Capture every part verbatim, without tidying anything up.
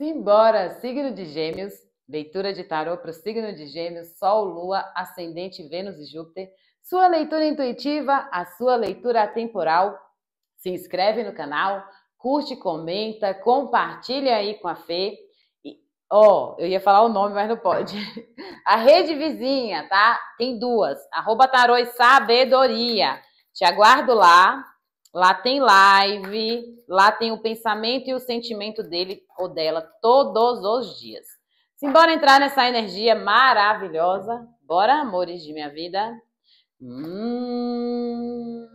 Simbora, signo de Gêmeos, leitura de tarô para o signo de Gêmeos, Sol, Lua, Ascendente, Vênus e Júpiter. Sua leitura intuitiva, a sua leitura atemporal. Se inscreve no canal, curte, comenta, compartilha aí com a Fê. Ó, oh, eu ia falar o nome, mas não pode. A rede vizinha, tá? Tem duas. Arroba Tarot e Sabedoria. Te aguardo lá. Lá tem live. Lá tem o pensamento e o sentimento dele ou dela todos os dias. Simbora entrar nessa energia maravilhosa. Bora, amores de minha vida. Hum...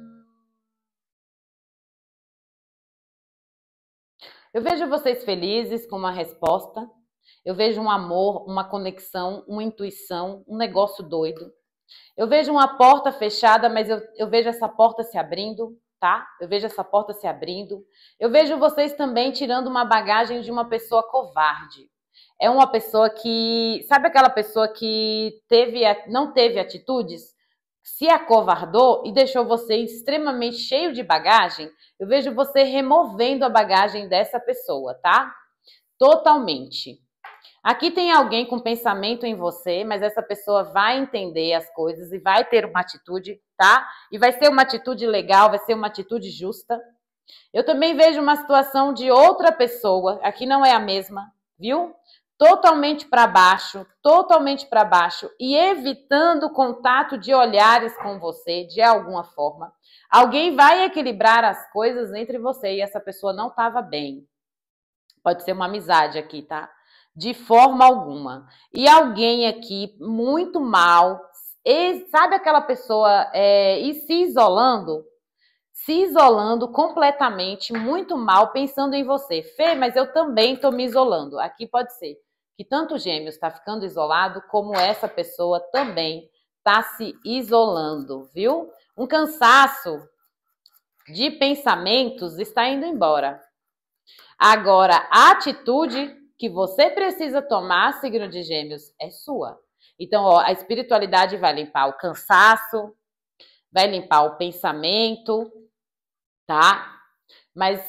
Eu vejo vocês felizes com uma resposta. Eu vejo um amor, uma conexão, uma intuição, um negócio doido. Eu vejo uma porta fechada, mas eu, eu vejo essa porta se abrindo, tá? Eu vejo essa porta se abrindo. Eu vejo vocês também tirando uma bagagem de uma pessoa covarde. É uma pessoa que... Sabe aquela pessoa que teve, não teve atitudes? Se acovardou e deixou você extremamente cheio de bagagem? Eu vejo você removendo a bagagem dessa pessoa, tá? Totalmente. Aqui tem alguém com pensamento em você, mas essa pessoa vai entender as coisas e vai ter uma atitude, tá? E vai ser uma atitude legal, vai ser uma atitude justa. Eu também vejo uma situação de outra pessoa, aqui não é a mesma, viu? Totalmente para baixo, totalmente para baixo e evitando contato de olhares com você, de alguma forma. Alguém vai equilibrar as coisas entre você e essa pessoa não estava bem. Pode ser uma amizade aqui, tá? De forma alguma. E alguém aqui muito mal, e sabe aquela pessoa é, e se isolando, se isolando completamente, muito mal, pensando em você. Fê, mas eu também tô me isolando. Aqui pode ser que tanto o Gêmeos tá ficando isolado, como essa pessoa também tá se isolando, viu? Um cansaço de pensamentos está indo embora. Agora, a atitude que você precisa tomar, signo de Gêmeos, é sua. Então, ó, a espiritualidade vai limpar o cansaço, vai limpar o pensamento, tá? Mas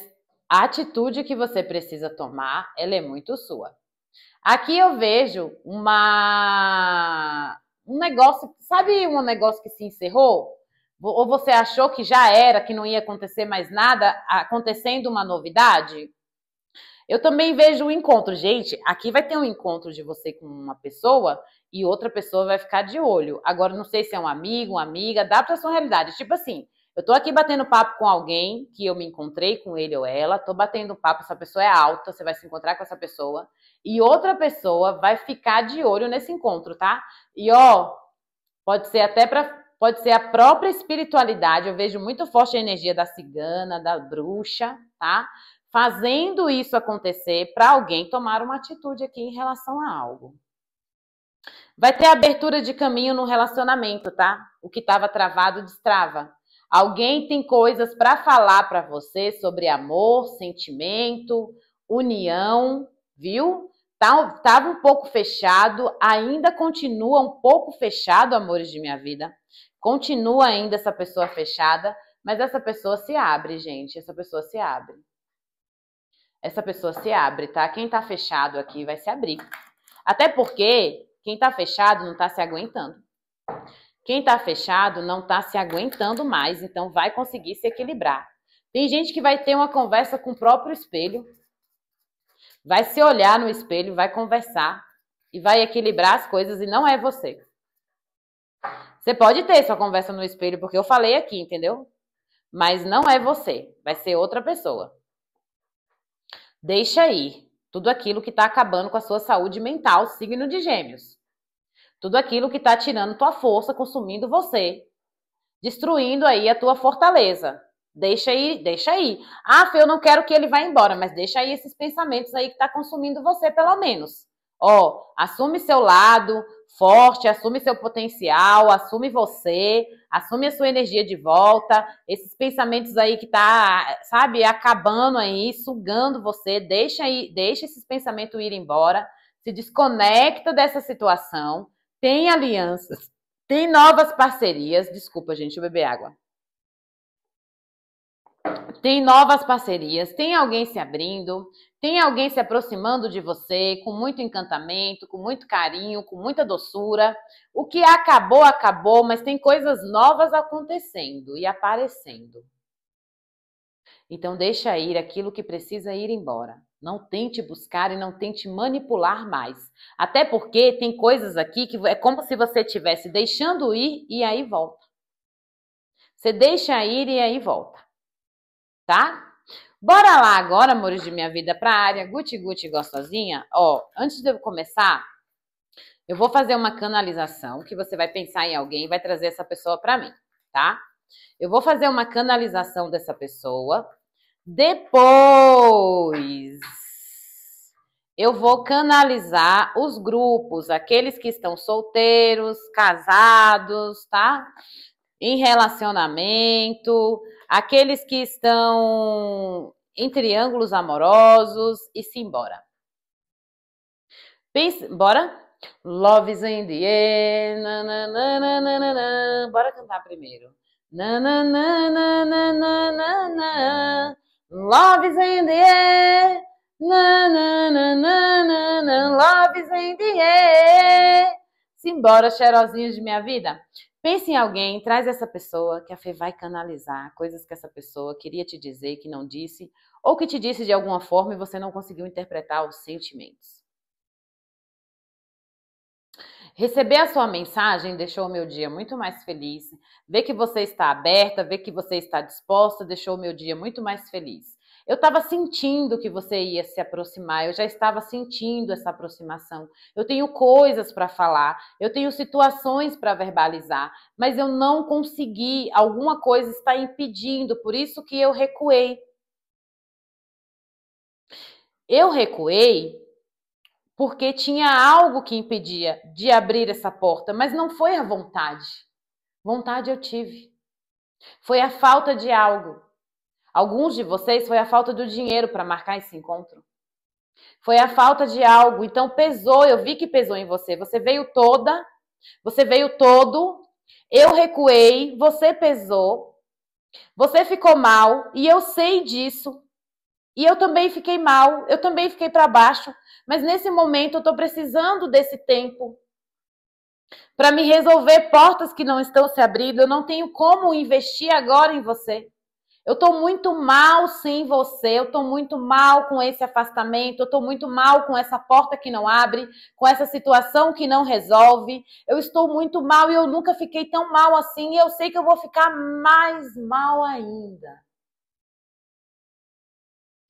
a atitude que você precisa tomar, ela é muito sua. Aqui eu vejo uma... um negócio, sabe um negócio que se encerrou? Ou você achou que já era, que não ia acontecer mais nada, acontecendo uma novidade? Eu também vejo um encontro. Gente, aqui vai ter um encontro de você com uma pessoa e outra pessoa vai ficar de olho. Agora, não sei se é um amigo, uma amiga, dá pra sua realidade. Tipo assim, eu tô aqui batendo papo com alguém que eu me encontrei com ele ou ela, tô batendo papo, essa pessoa é alta, você vai se encontrar com essa pessoa e outra pessoa vai ficar de olho nesse encontro, tá? E ó, pode ser até pra... Pode ser a própria espiritualidade. Eu vejo muito forte a energia da cigana, da bruxa, tá? Fazendo isso acontecer para alguém tomar uma atitude aqui em relação a algo. Vai ter abertura de caminho no relacionamento, tá? O que estava travado, destrava. Alguém tem coisas para falar para você sobre amor, sentimento, união, viu? Tava um pouco fechado, ainda continua um pouco fechado, amores de minha vida. Continua ainda essa pessoa fechada, mas essa pessoa se abre, gente. Essa pessoa se abre. Essa pessoa se abre, tá? Quem tá fechado aqui vai se abrir. Até porque quem tá fechado não tá se aguentando. Quem tá fechado não tá se aguentando mais, então vai conseguir se equilibrar. Tem gente que vai ter uma conversa com o próprio espelho, vai se olhar no espelho, vai conversar e vai equilibrar as coisas e não é você. Você pode ter sua conversa no espelho, porque eu falei aqui, entendeu? Mas não é você, vai ser outra pessoa. Deixa aí tudo aquilo que está acabando com a sua saúde mental, signo de Gêmeos. Tudo aquilo que está tirando tua força, consumindo você. Destruindo aí a tua fortaleza. Deixa aí, deixa aí. Ah, Fê, eu não quero que ele vá embora, mas deixa aí esses pensamentos aí que tá consumindo você, pelo menos. Ó, assume seu lado forte, assume seu potencial, assume você, assume a sua energia de volta, esses pensamentos aí que tá, sabe, acabando aí, sugando você, deixa aí, deixa esses pensamentos ir embora, se desconecta dessa situação, tem alianças, tem novas parcerias, desculpa gente, eu bebi água. Tem novas parcerias, tem alguém se abrindo, Tem alguém se aproximando de você com muito encantamento, com muito carinho, com muita doçura. O que acabou, acabou, mas tem coisas novas acontecendo e aparecendo. Então deixa ir aquilo que precisa ir embora. Não tente buscar e não tente manipular mais. Até porque tem coisas aqui que é como se você estivesse deixando ir e aí volta. Você deixa ir e aí volta. Tá? Bora lá agora, amores de minha vida, pra área Guti Guti Gostosinha. Ó, antes de eu começar, eu vou fazer uma canalização que você vai pensar em alguém e vai trazer essa pessoa pra mim, tá? Eu vou fazer uma canalização dessa pessoa. Depois, eu vou canalizar os grupos, aqueles que estão solteiros, casados, tá? Em relacionamento, aqueles que estão em triângulos amorosos e simbora. Pense, bora? Love's in the air, nananana, bora cantar primeiro. Nananana, love's in the air, nananana, love's in the air. Simbora, cheirosinhos de minha vida. Pense em alguém, traz essa pessoa que a Fê vai canalizar coisas que essa pessoa queria te dizer que não disse ou que te disse de alguma forma e você não conseguiu interpretar os sentimentos. Receber a sua mensagem deixou o meu dia muito mais feliz. Ver que você está aberta, ver que você está disposta deixou o meu dia muito mais feliz. Eu estava sentindo que você ia se aproximar, eu já estava sentindo essa aproximação. Eu tenho coisas para falar, eu tenho situações para verbalizar, mas eu não consegui, alguma coisa está impedindo, por isso que eu recuei. Eu recuei porque tinha algo que impedia de abrir essa porta, mas não foi a vontade. Vontade eu tive. Foi a falta de algo. Alguns de vocês foi a falta do dinheiro para marcar esse encontro. Foi a falta de algo. Então pesou, eu vi que pesou em você. Você veio toda, você veio todo, eu recuei, você pesou, você ficou mal e eu sei disso. E eu também fiquei mal, eu também fiquei para baixo. Mas nesse momento eu estou precisando desse tempo para me resolver portas que não estão se abrindo. Eu não tenho como investir agora em você. Eu tô muito mal sem você, eu tô muito mal com esse afastamento, eu tô muito mal com essa porta que não abre, com essa situação que não resolve. Eu estou muito mal e eu nunca fiquei tão mal assim e eu sei que eu vou ficar mais mal ainda.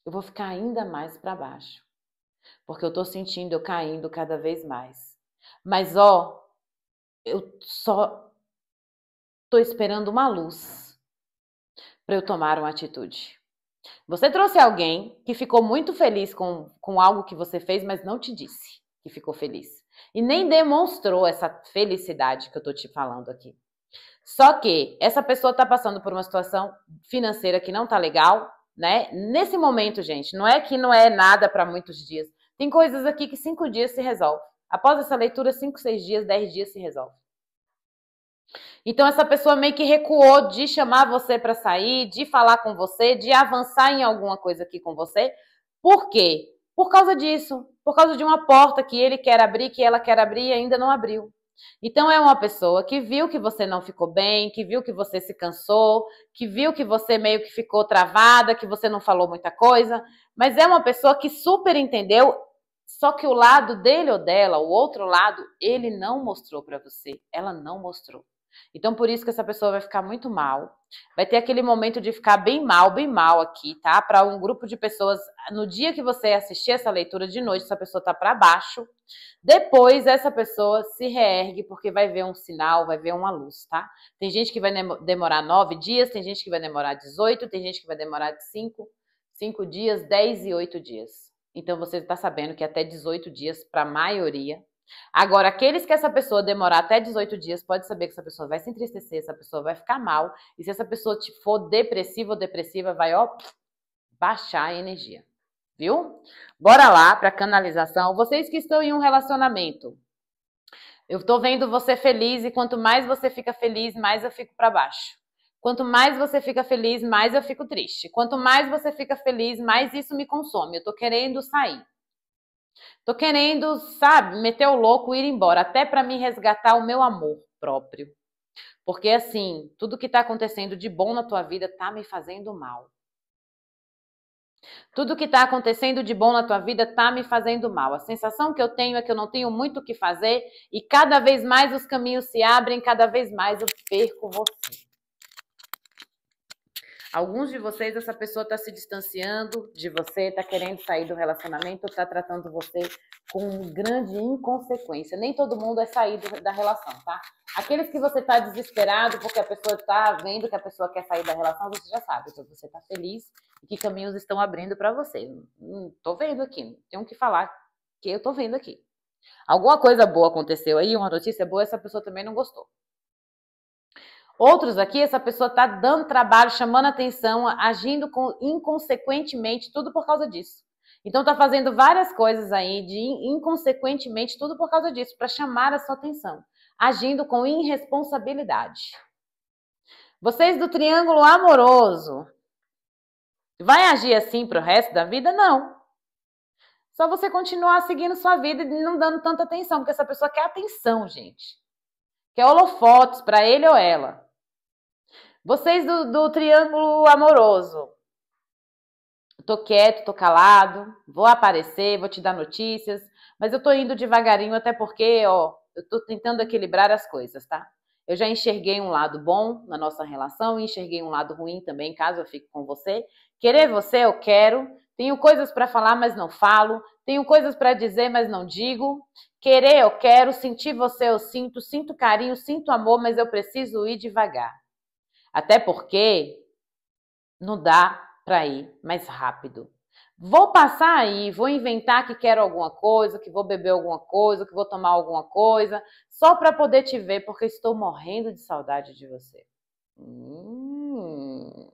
Eu vou ficar ainda mais pra baixo, porque eu tô sentindo eu caindo cada vez mais. Mas ó, eu só tô esperando uma luz para eu tomar uma atitude. Você trouxe alguém que ficou muito feliz com, com algo que você fez, mas não te disse que ficou feliz. E nem demonstrou essa felicidade que eu tô te falando aqui. Só que essa pessoa tá passando por uma situação financeira que não tá legal, né? Nesse momento, gente, não é que não é nada para muitos dias. Tem coisas aqui que cinco dias se resolve. Após essa leitura, cinco, seis dias, dez dias se resolve. Então essa pessoa meio que recuou de chamar você para sair, de falar com você, de avançar em alguma coisa aqui com você. Por quê? Por causa disso. Por causa de uma porta que ele quer abrir, que ela quer abrir e ainda não abriu. Então é uma pessoa que viu que você não ficou bem, que viu que você se cansou, que viu que você meio que ficou travada, que você não falou muita coisa. Mas é uma pessoa que super entendeu, só que o lado dele ou dela, o outro lado, ele não mostrou para você. Ela não mostrou. Então, por isso que essa pessoa vai ficar muito mal. Vai ter aquele momento de ficar bem mal, bem mal aqui, tá? Para um grupo de pessoas, no dia que você assistir essa leitura de noite, essa pessoa tá para baixo. Depois, essa pessoa se reergue, porque vai ver um sinal, vai ver uma luz, tá? Tem gente que vai demorar nove dias, tem gente que vai demorar dezoito, tem gente que vai demorar cinco, cinco dias, dez e oito dias. Então, você tá sabendo que até dezoito dias, para a maioria... Agora, aqueles que essa pessoa demorar até dezoito dias, pode saber que essa pessoa vai se entristecer, essa pessoa vai ficar mal. E se essa pessoa for depressiva ou depressiva, vai, ó, baixar a energia. Viu? Bora lá pra canalização. Vocês que estão em um relacionamento. Eu tô vendo você feliz e quanto mais você fica feliz, mais eu fico pra baixo. Quanto mais você fica feliz, mais eu fico triste. Quanto mais você fica feliz, mais isso me consome. Eu tô querendo sair. Tô querendo, sabe, meter o louco e ir embora. Até pra me resgatar o meu amor próprio. Porque assim, tudo que tá acontecendo de bom na tua vida tá me fazendo mal. Tudo que tá acontecendo de bom na tua vida tá me fazendo mal. A sensação que eu tenho é que eu não tenho muito o que fazer e cada vez mais os caminhos se abrem, cada vez mais eu perco você. Alguns de vocês, essa pessoa tá se distanciando de você, tá querendo sair do relacionamento, tá tratando você com grande inconsequência. Nem todo mundo é sair da relação, tá? Aqueles que você tá desesperado porque a pessoa tá vendo que a pessoa quer sair da relação, você já sabe. Então você tá feliz e que caminhos estão abrindo pra você. Hum, tô vendo aqui, tenho que falar que eu tô vendo aqui. Alguma coisa boa aconteceu aí, uma notícia boa, essa pessoa também não gostou. Outros aqui, essa pessoa tá dando trabalho, chamando atenção, agindo com, inconsequentemente, tudo por causa disso. Então tá fazendo várias coisas aí, de inconsequentemente, tudo por causa disso, para chamar a sua atenção. Agindo com irresponsabilidade. Vocês do triângulo amoroso, vai agir assim pro resto da vida? Não. Só você continuar seguindo sua vida e não dando tanta atenção, porque essa pessoa quer atenção, gente. Quer holofotes pra ele ou ela. Vocês do, do triângulo amoroso. Tô quieto, tô calado, vou aparecer, vou te dar notícias, mas eu tô indo devagarinho até porque, ó, eu tô tentando equilibrar as coisas, tá? Eu já enxerguei um lado bom na nossa relação, enxerguei um lado ruim também, caso eu fique com você. Querer você, eu quero. Tenho coisas pra falar, mas não falo. Tenho coisas pra dizer, mas não digo. Querer, eu quero. Sentir você, eu sinto. Sinto carinho, sinto amor, mas eu preciso ir devagar. Até porque não dá para ir mais rápido. Vou passar aí, vou inventar que quero alguma coisa, que vou beber alguma coisa, que vou tomar alguma coisa, só para poder te ver, porque estou morrendo de saudade de você. Hum.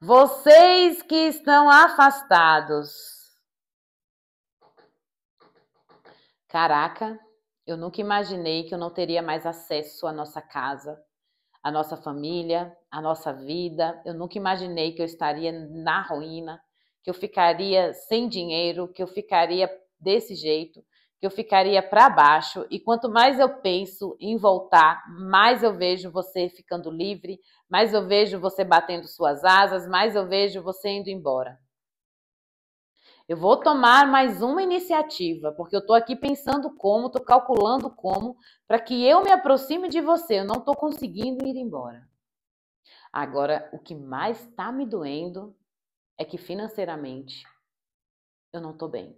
Vocês que estão afastados. Caraca, eu nunca imaginei que eu não teria mais acesso à nossa casa, a nossa família, a nossa vida. Eu nunca imaginei que eu estaria na ruína, que eu ficaria sem dinheiro, que eu ficaria desse jeito, que eu ficaria para baixo. E quanto mais eu penso em voltar, mais eu vejo você ficando livre, mais eu vejo você batendo suas asas, mais eu vejo você indo embora. Eu vou tomar mais uma iniciativa, porque eu estou aqui pensando como, estou calculando como, para que eu me aproxime de você. Eu não estou conseguindo ir embora. Agora, o que mais está me doendo é que financeiramente eu não estou bem.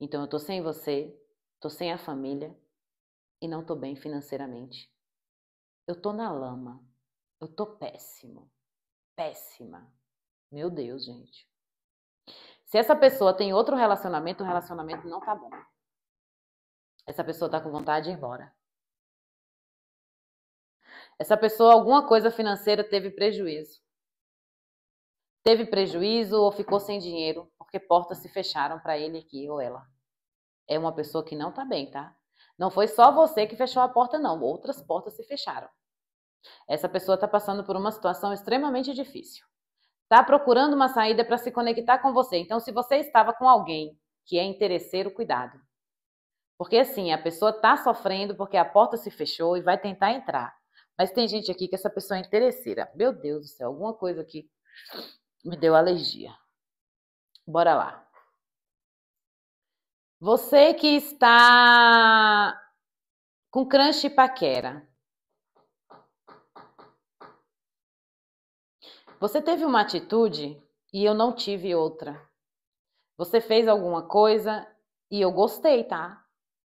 Então, eu estou sem você, estou sem a família e não estou bem financeiramente. Eu estou na lama. Eu estou péssimo. Péssima. Meu Deus, gente. Se essa pessoa tem outro relacionamento, o relacionamento não tá bom. Essa pessoa tá com vontade de ir embora. Essa pessoa, alguma coisa financeira, teve prejuízo. Teve prejuízo ou ficou sem dinheiro, porque portas se fecharam pra ele aqui ou ela. É uma pessoa que não tá bem, tá? Não foi só você que fechou a porta, não. Outras portas se fecharam. Essa pessoa tá passando por uma situação extremamente difícil. Está procurando uma saída para se conectar com você. Então, se você estava com alguém que é interesseiro, cuidado. Porque assim, a pessoa está sofrendo porque a porta se fechou e vai tentar entrar. Mas tem gente aqui que essa pessoa é interesseira. Meu Deus do céu, alguma coisa aqui me deu alergia. Bora lá. Você que está com crush e paquera. Você teve uma atitude e eu não tive outra. Você fez alguma coisa e eu gostei, tá?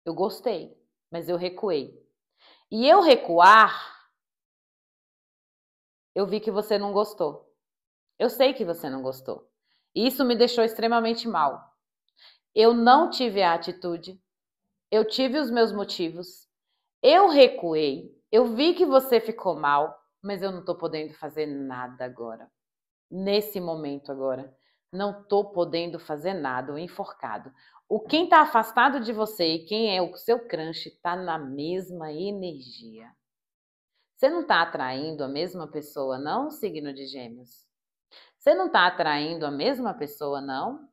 Eu gostei, mas eu recuei. E eu recuar, eu vi que você não gostou. Eu sei que você não gostou. E isso me deixou extremamente mal. Eu não tive a atitude. Eu tive os meus motivos. Eu recuei. Eu vi que você ficou mal. Mas eu não estou podendo fazer nada agora. Nesse momento agora. Não estou podendo fazer nada. O enforcado. O quem está afastado de você e quem é o seu crush está na mesma energia. Você não está atraindo a mesma pessoa, não, signo de Gêmeos? Você não está atraindo a mesma pessoa, não?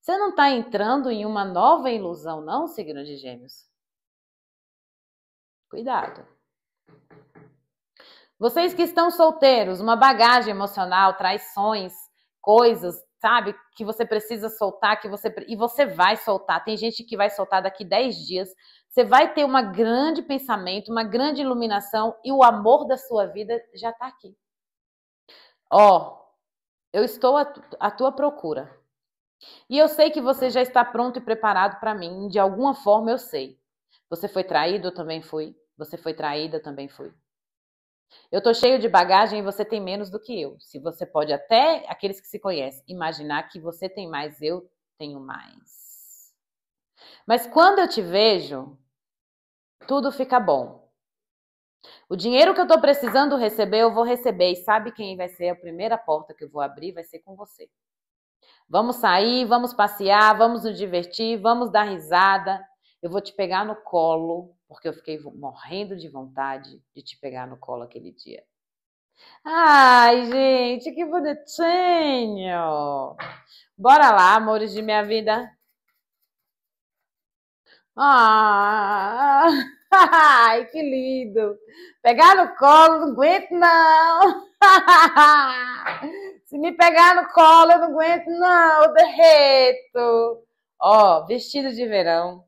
Você não está entrando em uma nova ilusão, não, signo de Gêmeos? Cuidado. Vocês que estão solteiros, uma bagagem emocional, traições, coisas, sabe? Que você precisa soltar, que você e você vai soltar. Tem gente que vai soltar daqui dez dias. Você vai ter um grande pensamento, uma grande iluminação e o amor da sua vida já está aqui. Ó, eu estou à, à tua procura. E eu sei que você já está pronto e preparado para mim. De alguma forma eu sei. Você foi traído, eu também fui. Você foi traída, eu também fui. Eu tô cheio de bagagem e você tem menos do que eu. Se você pode até, aqueles que se conhecem, imaginar que você tem mais, eu tenho mais. Mas quando eu te vejo, tudo fica bom. O dinheiro que eu tô precisando receber, eu vou receber. E sabe quem vai ser a primeira porta que eu vou abrir? Vai ser com você. Vamos sair, vamos passear, vamos nos divertir, vamos dar risada. Eu vou te pegar no colo, porque eu fiquei morrendo de vontade de te pegar no colo aquele dia. Ai, gente, que bonitinho! Bora lá, amores de minha vida. Ah, ai, que lindo! Pegar no colo, não aguento não! Se me pegar no colo, eu não aguento não, eu derreto! Ó, vestido de verão.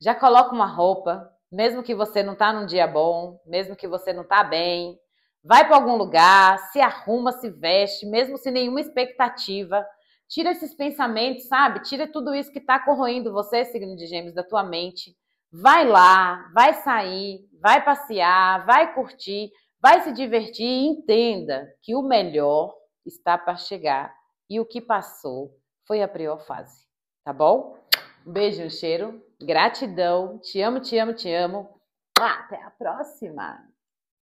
Já coloca uma roupa, mesmo que você não tá num dia bom, mesmo que você não tá bem. Vai para algum lugar, se arruma, se veste, mesmo sem nenhuma expectativa. Tira esses pensamentos, sabe? Tira tudo isso que tá corroendo você, signo de Gêmeos, da tua mente. Vai lá, vai sair, vai passear, vai curtir, vai se divertir e entenda que o melhor está para chegar. E o que passou foi a pior fase, tá bom? Um beijo, um cheiro. Gratidão, te amo, te amo, te amo. Até a próxima!